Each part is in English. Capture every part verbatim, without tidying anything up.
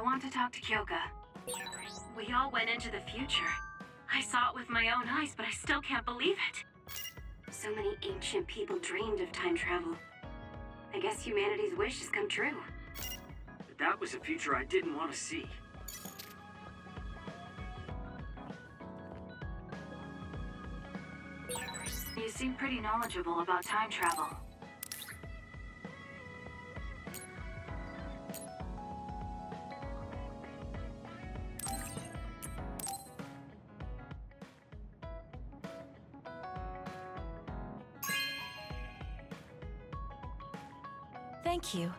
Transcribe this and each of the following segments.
I want to talk to Kyoka. We all went into the future. I saw it with my own eyes, but I still can't believe it. So many ancient people dreamed of time travel. I guess humanity's wish has come true. But that was a future I didn't want to see. You seem pretty knowledgeable about time travel. Thank you.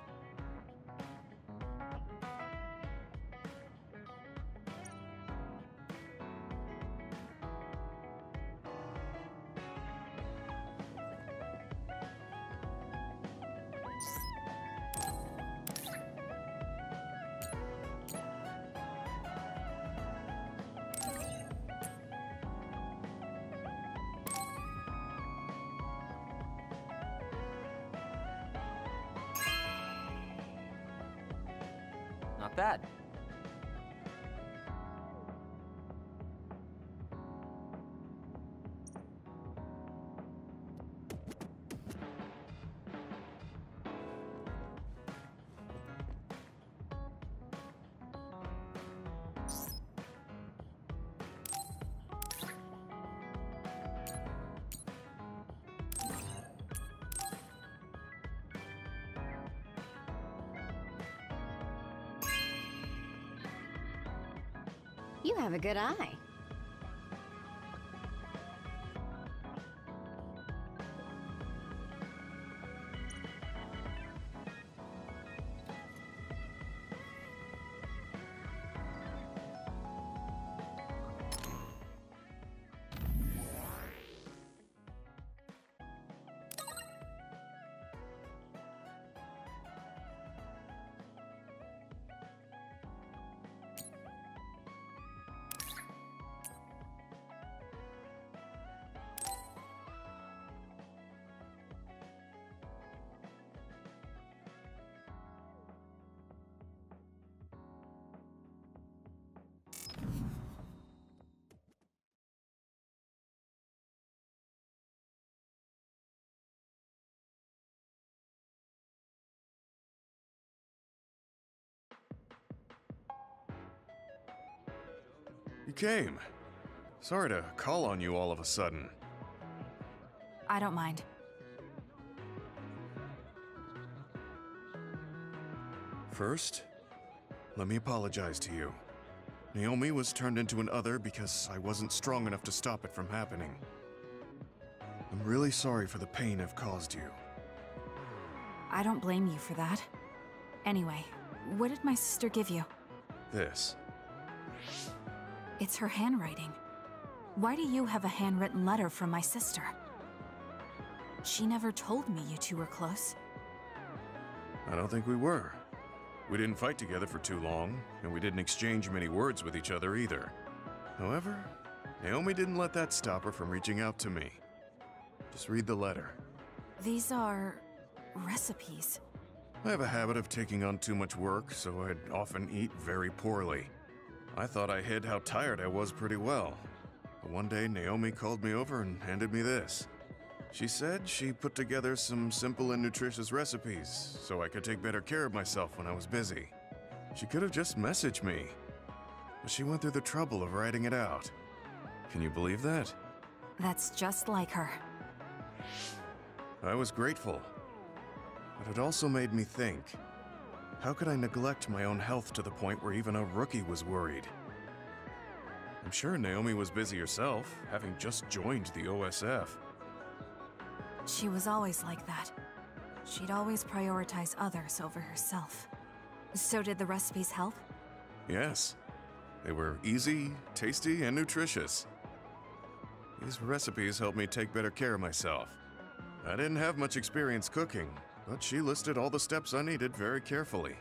Not bad. You have a good eye. You came. Sorry to call on you all of a sudden. I don't mind. First, let me apologize to you. Naomi was turned into an other because I wasn't strong enough to stop it from happening. I'm really sorry for the pain I've caused you. I don't blame you for that. Anyway, what did my sister give you? This. It's her handwriting. Why do you have a handwritten letter from my sister? She never told me you two were close. I don't think we were. We didn't fight together for too long, and we didn't exchange many words with each other either. However, Naomi didn't let that stop her from reaching out to me. Just read the letter. These are recipes. I have a habit of taking on too much work, so I'd often eat very poorly. I thought I hid how tired I was pretty well. But one day, Naomi called me over and handed me this. She said she put together some simple and nutritious recipes so I could take better care of myself when I was busy. She could have just messaged me, but she went through the trouble of writing it out. Can you believe that? That's just like her. I was grateful, but it also made me think. How could I neglect my own health to the point where even a rookie was worried? I'm sure Naomi was busy herself, having just joined the O S F. She was always like that. She'd always prioritize others over herself. So did the recipes help? Yes. They were easy, tasty, and nutritious. These recipes helped me take better care of myself. I didn't have much experience cooking, but she listed all the steps I needed very carefully.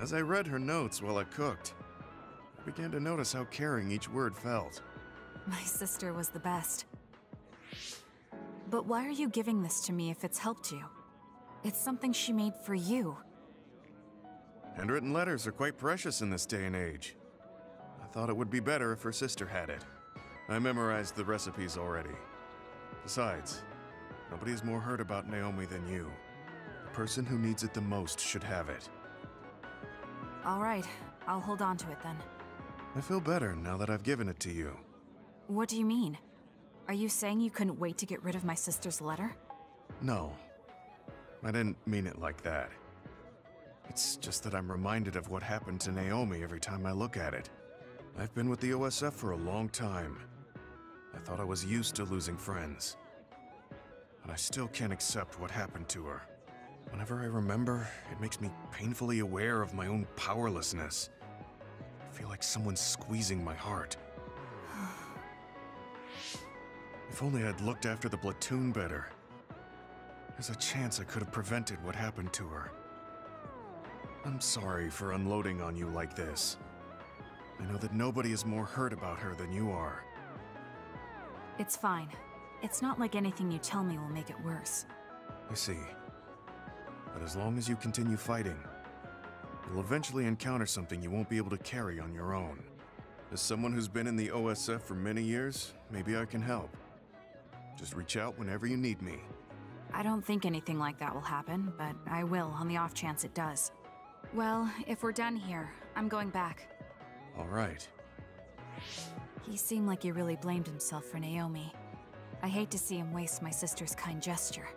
As I read her notes while I cooked, I began to notice how caring each word felt. My sister was the best. But why are you giving this to me if it's helped you? It's something she made for you. Handwritten letters are quite precious in this day and age. I thought it would be better if her sister had it. I memorized the recipes already. Besides, nobody's more hurt about Naomi than you. The person who needs it the most should have it. All right, I'll hold on to it then. I feel better now that I've given it to you. What do you mean? Are you saying you couldn't wait to get rid of my sister's letter? No, I didn't mean it like that. It's just that I'm reminded of what happened to Naomi every time I look at it. I've been with the O S F for a long time. I thought I was used to losing friends. But I still can't accept what happened to her. Whenever I remember, it makes me painfully aware of my own powerlessness. I feel like someone's squeezing my heart. If only I'd looked after the platoon better. There's a chance I could have prevented what happened to her. I'm sorry for unloading on you like this. I know that nobody is more hurt about her than you are. It's fine. It's not like anything you tell me will make it worse. I see. But as long as you continue fighting, you'll eventually encounter something you won't be able to carry on your own. As someone who's been in the O S F for many years, maybe I can help. Just reach out whenever you need me. I don't think anything like that will happen, but I will on the off chance it does. Well, if we're done here, I'm going back. All right. He seemed like he really blamed himself for Naomi. I hate to see him waste my sister's kind gesture.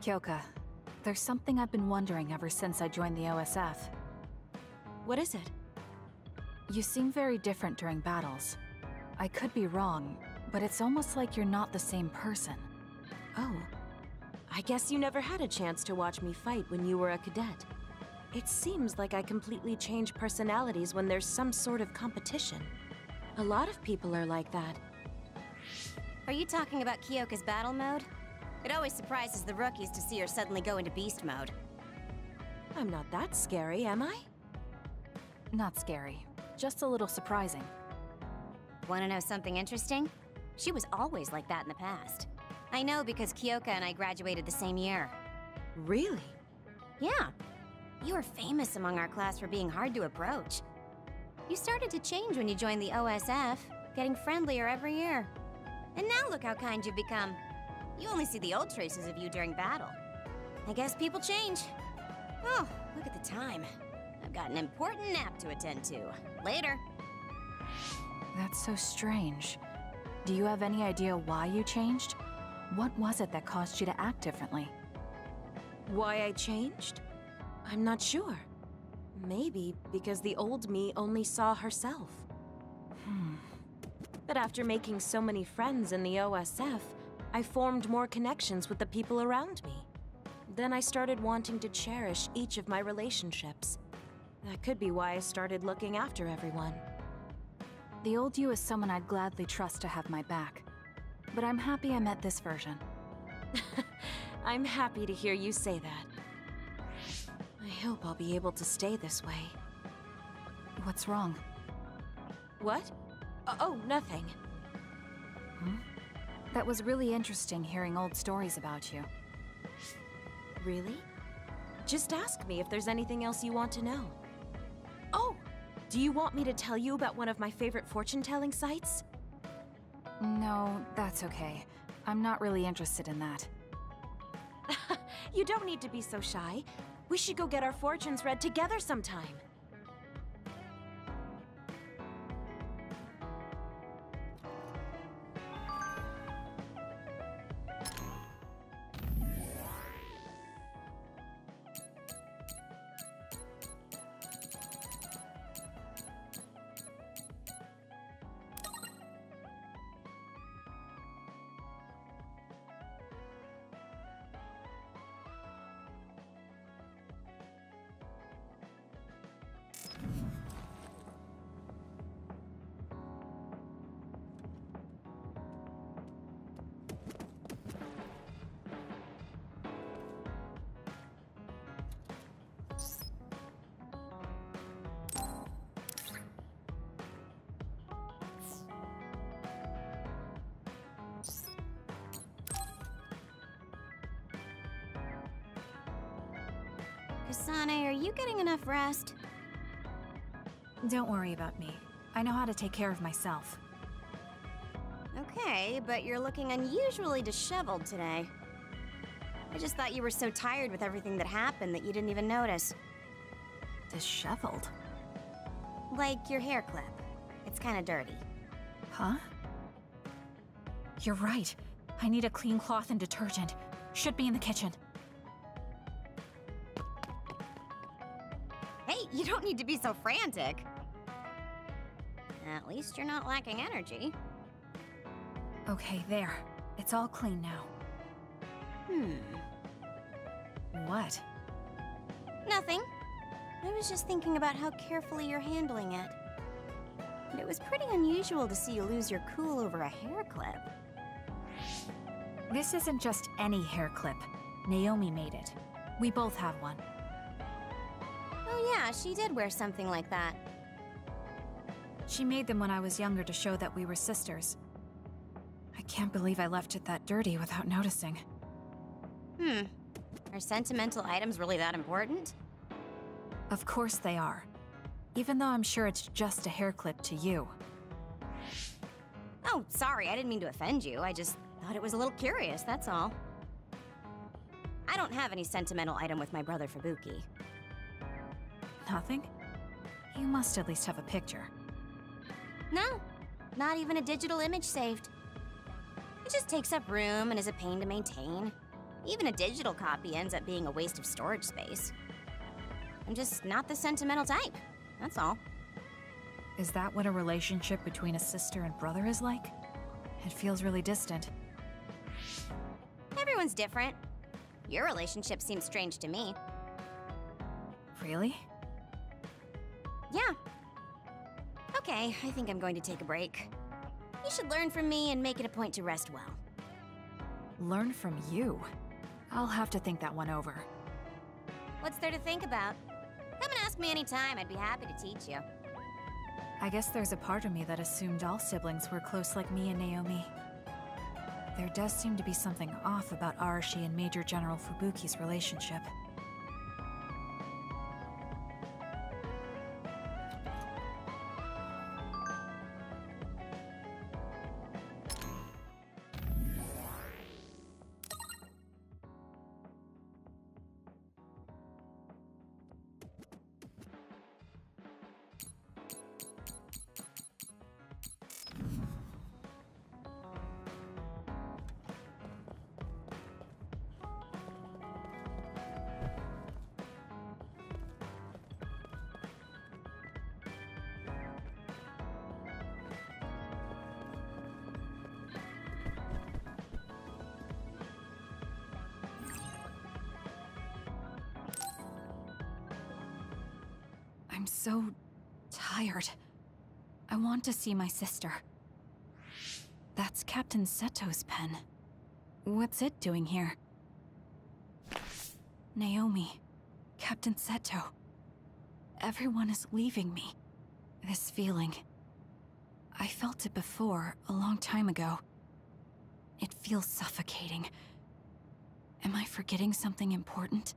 Kyoka, there's something I've been wondering ever since I joined the O S F. What is it? You seem very different during battles. I could be wrong, but it's almost like you're not the same person. Oh, I guess you never had a chance to watch me fight when you were a cadet. It seems like I completely change personalities when there's some sort of competition. A lot of people are like that. Are you talking about Kyoka's battle mode? It always surprises the rookies to see her suddenly go into beast mode. I'm not that scary, am I? Not scary. Just a little surprising. Want to know something interesting? She was always like that in the past. I know because Kyoka and I graduated the same year. Really? Yeah. You were famous among our class for being hard to approach. You started to change when you joined the O S F, getting friendlier every year. And now look how kind you've become. You only see the old traces of you during battle. I guess people change. Oh, look at the time. I've got an important nap to attend to. Later. That's so strange. Do you have any idea why you changed? What was it that caused you to act differently? Why I changed? I'm not sure. Maybe because the old me only saw herself. Hmm. But after making so many friends in the O S F, I formed more connections with the people around me. Then I started wanting to cherish each of my relationships. That could be why I started looking after everyone. The old you is someone I'd gladly trust to have my back. But I'm happy I met this version. I'm happy to hear you say that. I hope I'll be able to stay this way. What's wrong? What? Oh, nothing. Hmm? That was really interesting hearing old stories about you. Really? Just ask me if there's anything else you want to know. Oh! Do you want me to tell you about one of my favorite fortune-telling sites? No, that's okay. I'm not really interested in that. You don't need to be so shy. We should go get our fortunes read together sometime. Kasane, are you getting enough rest? Don't worry about me. I know how to take care of myself. Okay, but you're looking unusually disheveled today. I just thought you were so tired with everything that happened that you didn't even notice. Disheveled? Like your hair clip. It's kind of dirty. Huh? You're right. I need a clean cloth and detergent. Should be in the kitchen. You don't need to be so frantic. At least you're not lacking energy. Okay, there. It's all clean now. Hmm. What? Nothing. I was just thinking about how carefully you're handling it. But it was pretty unusual to see you lose your cool over a hair clip. This isn't just any hair clip. Naomi made it. We both have one. Yeah, she did wear something like that. She made them when I was younger to show that we were sisters. I can't believe I left it that dirty without noticing. Hmm. Are sentimental items really that important? Of course they are. Even though I'm sure it's just a hair clip to you. Oh, sorry, I didn't mean to offend you. I just thought it was a little curious, that's all. I don't have any sentimental item with my brother Fubuki. Nothing? You must at least have a picture. No, not even a digital image saved. It just takes up room and is a pain to maintain. Even a digital copy ends up being a waste of storage space. I'm just not the sentimental type, that's all. Is that what a relationship between a sister and brother is like? It feels really distant. Everyone's different. Your relationship seems strange to me. Really? Yeah. Okay, I think I'm going to take a break. You should learn from me and make it a point to rest well. Learn from you? I'll have to think that one over. What's there to think about? Come and ask me anytime, I'd be happy to teach you. I guess there's a part of me that assumed all siblings were close like me and Naomi. There does seem to be something off about Arashi and Major General Fubuki's relationship. I'm so tired. I want to see my sister. That's Captain Seto's pen. What's it doing here? Naomi, Captain Seto. Everyone is leaving me. This feeling. I felt it before, a long time ago. It feels suffocating. Am I forgetting something important?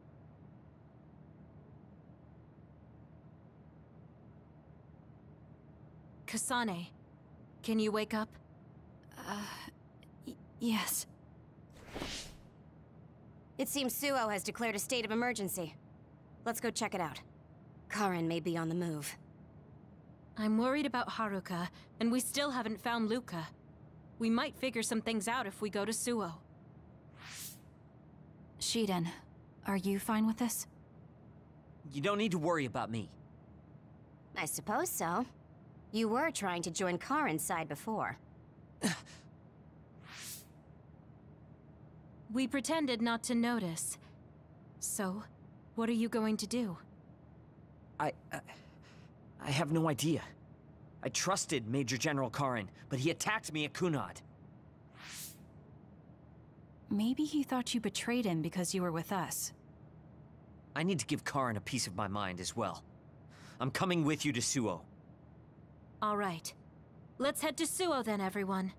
Kasane, can you wake up? Uh, y- yes. It seems Suo has declared a state of emergency. Let's go check it out. Karin may be on the move. I'm worried about Haruka, and we still haven't found Luka. We might figure some things out if we go to Suo. Shiden, are you fine with this? You don't need to worry about me. I suppose so. You were trying to join Karin's side before. We pretended not to notice. So, what are you going to do? I... Uh... I have no idea. I trusted Major General Karin, but he attacked me at Kunad. Maybe he thought you betrayed him because you were with us. I need to give Karin a piece of my mind as well. I'm coming with you to Suo. All right. Let's head to Suo then, everyone.